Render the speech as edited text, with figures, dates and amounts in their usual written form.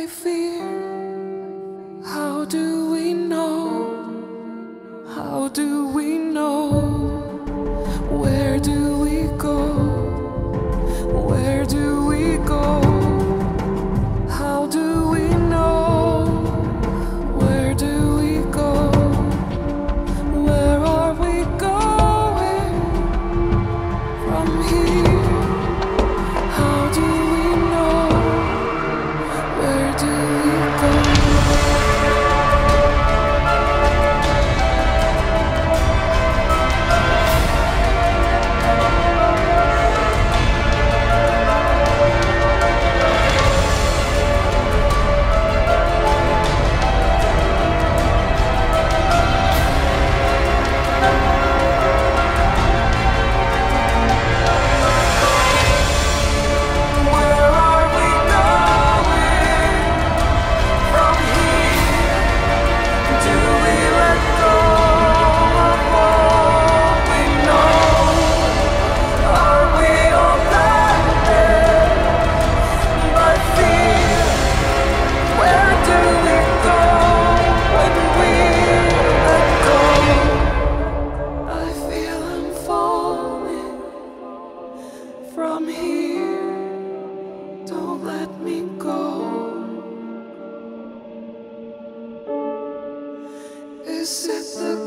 I fear? How do we know? How do we know? Where do we go? Where do we go? How do we know? Where do we go? Where are we going from here? How do we know? Where do we go? From here, don't let me go. Is it the